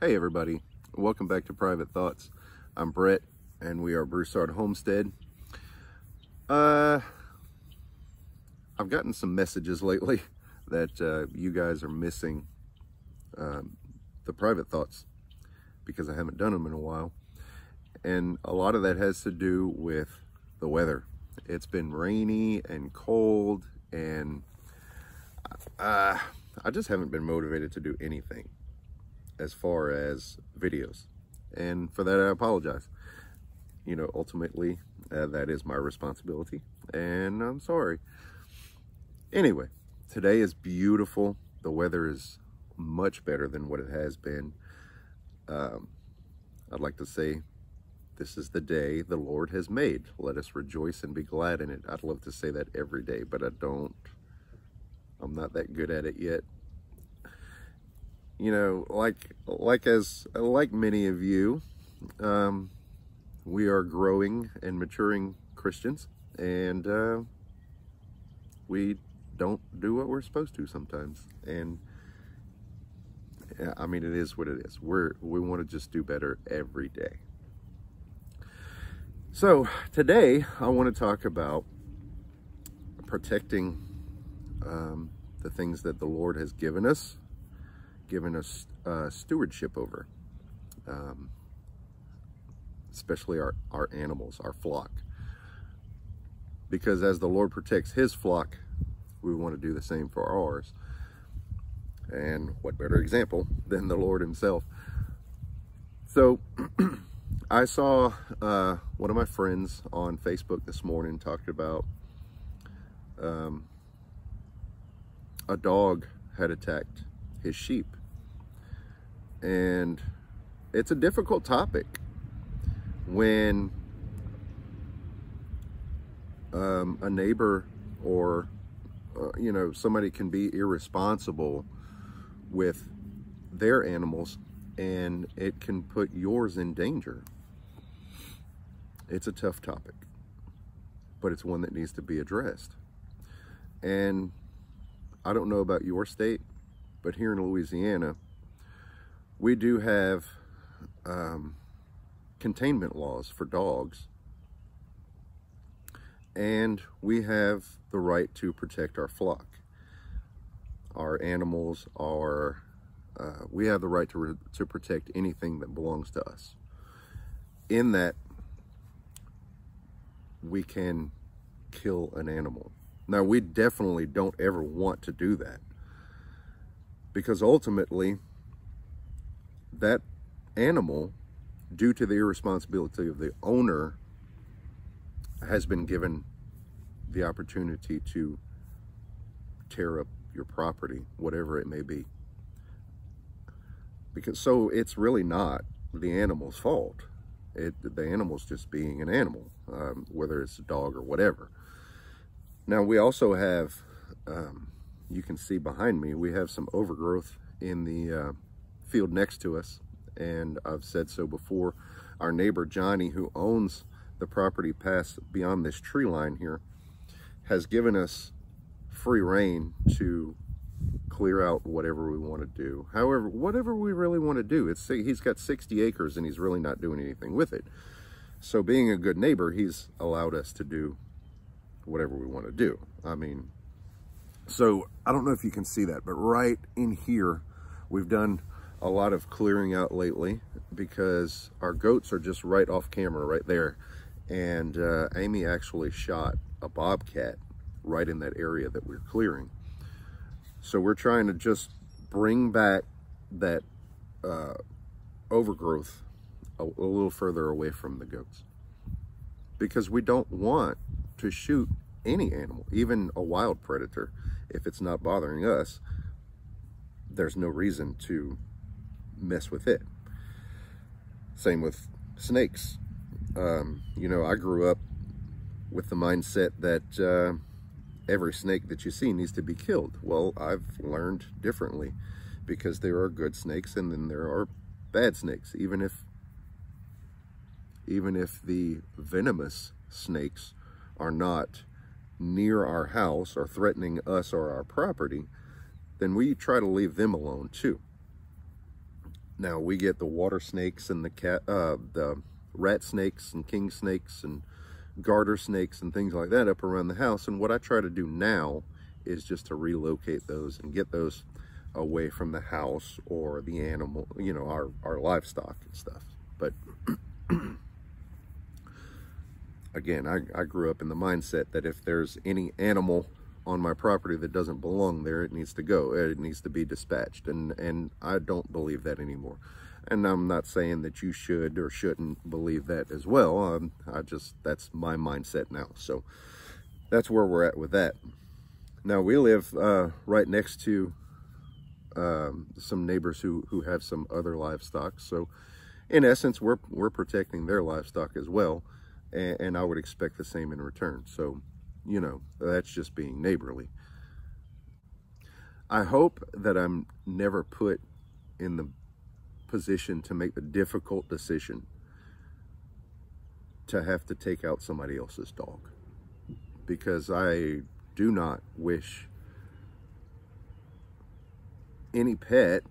Hey everybody, welcome back to Private Thoughts. I'm Brett and we are Broussard Homestead. I've gotten some messages lately that you guys are missing the Private Thoughts because I haven't done them in a while. And a lot of that has to do with the weather. It's been rainy and cold and I just haven't been motivated to do anything as far as videos, and for that I apologize. You know, ultimately that is my responsibility and I'm sorry. Anyway, today is beautiful. The weather is much better than what it has been. I'd like to say this is the day the Lord has made. Let us rejoice and be glad in it. I'd love to say that every day, but I'm not that good at it yet. You know, like many of you, we are growing and maturing Christians, and we don't do what we're supposed to sometimes. And I mean, it is what it is. We want to just do better every day. So today I want to talk about protecting the things that the Lord has given us stewardship over, especially our animals, our flock. Because as the Lord protects his flock, we want to do the same for ours. And what better example than the Lord himself? So I saw one of my friends on Facebook this morning talked about a dog had attacked his sheep, and it's a difficult topic when a neighbor or you know, somebody can be irresponsible with their animals and it can put yours in danger. It's a tough topic, but it's one that needs to be addressed. And I don't know about your state, but here in Louisiana, we do have containment laws for dogs. And we have the right to protect our flock. Our animals are, we have the right to protect anything that belongs to us. In that, we can kill an animal. Now, we definitely don't ever want to do that, because ultimately that animal, due to the irresponsibility of the owner, has been given the opportunity to tear up your property, whatever it may be. Because so it's really not the animal's fault. The animal's just being an animal, whether it's a dog or whatever. Now we also have, you can see behind me, we have some overgrowth in the field next to us. And I've said so before, our neighbor Johnny, who owns the property past beyond this tree line here, has given us free rein to clear out whatever we want to do. However, whatever we really want to do, he's got 60 acres and he's really not doing anything with it. So being a good neighbor, he's allowed us to do whatever we want to do. I mean, so I don't know if you can see that, but right in here, we've done a lot of clearing out lately because our goats are just right off camera right there. And Amy actually shot a bobcat right in that area that we're clearing. So we're trying to just bring back that overgrowth a little further away from the goats, because we don't want to shoot any animal, even a wild predator. If it's not bothering us, there's no reason to mess with it. Same with snakes. You know, I grew up with the mindset that every snake that you see needs to be killed. Well, I've learned differently, because there are good snakes and then there are bad snakes. Even if the venomous snakes are not near our house or threatening us or our property, then we try to leave them alone too. Now we get the water snakes and the rat snakes and king snakes and garter snakes and things like that up around the house. And what I try to do now is just to relocate those and get those away from the house or the animal, you know, our livestock and stuff. But again, I grew up in the mindset that if there's any animal on my property that doesn't belong there, it needs to go. It needs to be dispatched. And I don't believe that anymore. And I'm not saying that you should or shouldn't believe that as well. That's my mindset now. So that's where we're at with that. Now we live right next to some neighbors who have some other livestock. So in essence, we're protecting their livestock as well. And I would expect the same in return. So, you know, that's just being neighborly. I hope that I'm never put in the position to make the difficult decision to have to take out somebody else's dog, because I do not wish any pet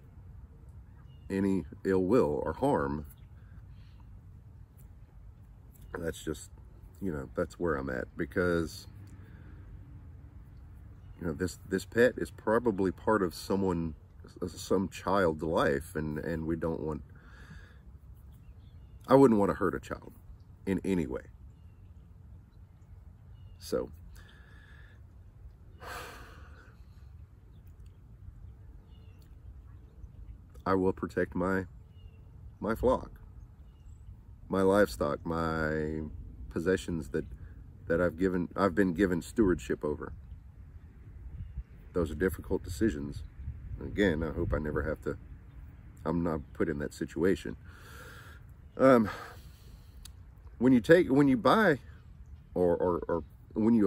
any ill will or harm. That's just, you know, that's where I'm at, because, you know, this pet is probably part of some child's life, and we don't want, I wouldn't want to hurt a child in any way. So I will protect my flock, my livestock, my possessions that I've been given stewardship over. Those are difficult decisions. Again, I hope I never have to, I'm not put in that situation. When you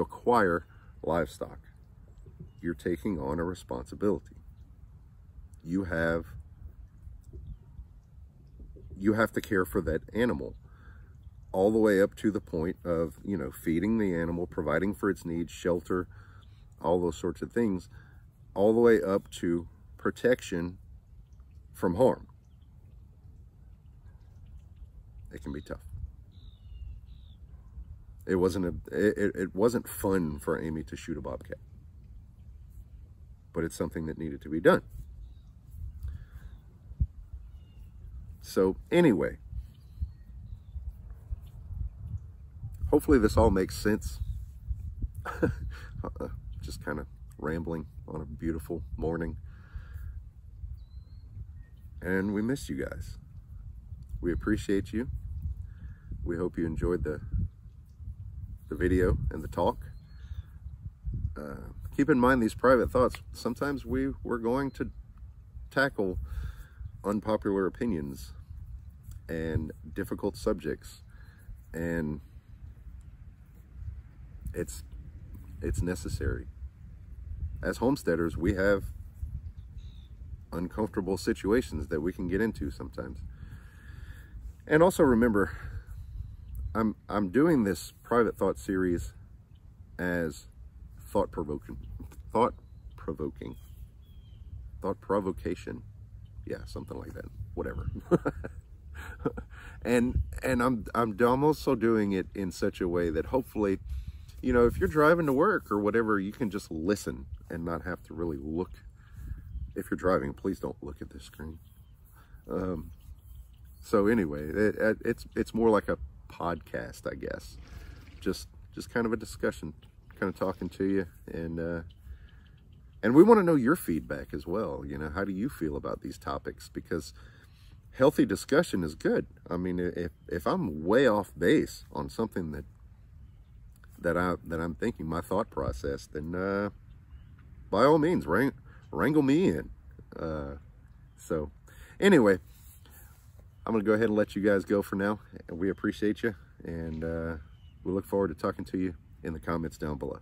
acquire livestock, you're taking on a responsibility. You have to care for that animal all the way up to the point of, you know, feeding the animal, providing for its needs, shelter, all those sorts of things, all the way up to protection from harm. It can be tough. It wasn't fun for Amy to shoot a bobcat, but it's something that needed to be done. So anyway, hopefully this all makes sense. Just kind of rambling on a beautiful morning. And we miss you guys. We appreciate you. We hope you enjoyed the video and the talk. Keep in mind these private thoughts. Sometimes we're going to tackle unpopular opinions and difficult subjects, and it's necessary. As homesteaders, we have uncomfortable situations that we can get into sometimes. And also remember, I'm doing this private thought series as thought provocation. Yeah, something like that, whatever. And I'm also doing it in such a way that hopefully, you know, if you're driving to work or whatever, you can just listen and not have to really look. If you're driving, please don't look at the screen. So anyway, it's more like a podcast, I guess. Just kind of a discussion, kind of talking to you, and we want to know your feedback as well. You know, how do you feel about these topics? Because healthy discussion is good. I mean, if I'm way off base on something that I'm thinking, my thought process, then by all means, wrangle me in. So anyway, I'm going to go ahead and let you guys go for now. We appreciate you, and we look forward to talking to you in the comments down below.